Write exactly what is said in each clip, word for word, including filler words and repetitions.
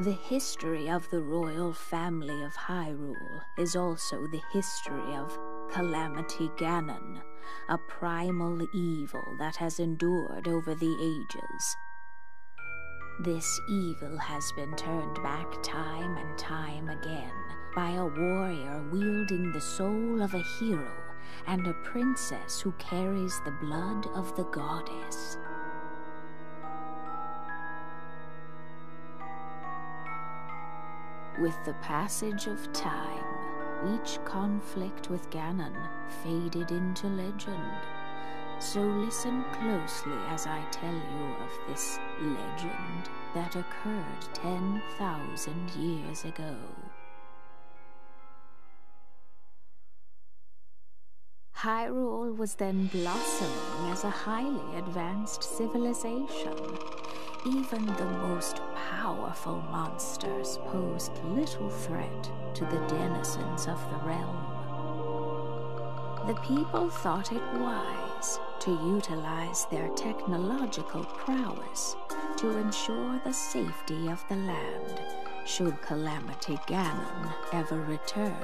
The history of the royal family of Hyrule is also the history of Calamity Ganon, a primal evil that has endured over the ages. This evil has been turned back time and time again by a warrior wielding the soul of a hero and a princess who carries the blood of the goddess. With the passage of time, each conflict with Ganon faded into legend. So listen closely as I tell you of this legend that occurred ten thousand years ago. Hyrule was then blossoming as a highly advanced civilization. Even the most powerful monsters posed little threat to the denizens of the realm. The people thought it wise to utilize their technological prowess to ensure the safety of the land should Calamity Ganon ever return.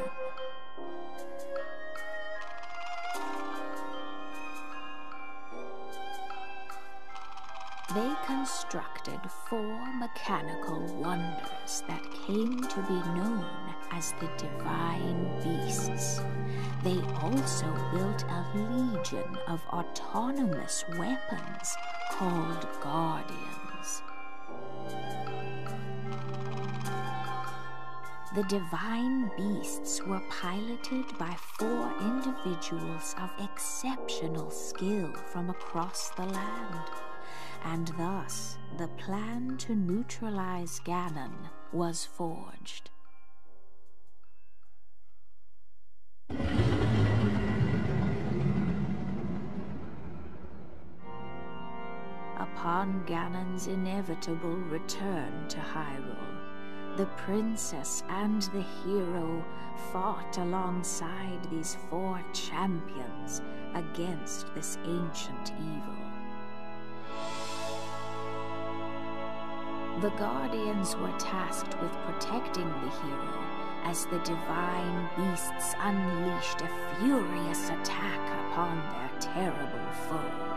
They constructed four mechanical wonders that came to be known as the Divine Beasts. They also built a legion of autonomous weapons called Guardians. The Divine Beasts were piloted by four individuals of exceptional skill from across the land. And thus, the plan to neutralize Ganon was forged. Upon Ganon's inevitable return to Hyrule, the princess and the hero fought alongside these four champions against this ancient evil. The Guardians were tasked with protecting the hero as the Divine Beasts unleashed a furious attack upon their terrible foe.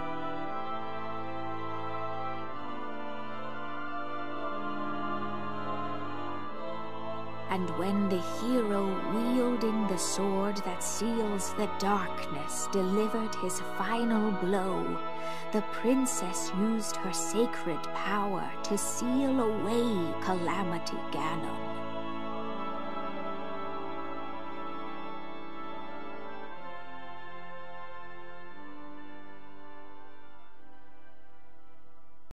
And when the hero, wielding the sword that seals the darkness, delivered his final blow, the princess used her sacred power to seal away Calamity Ganon.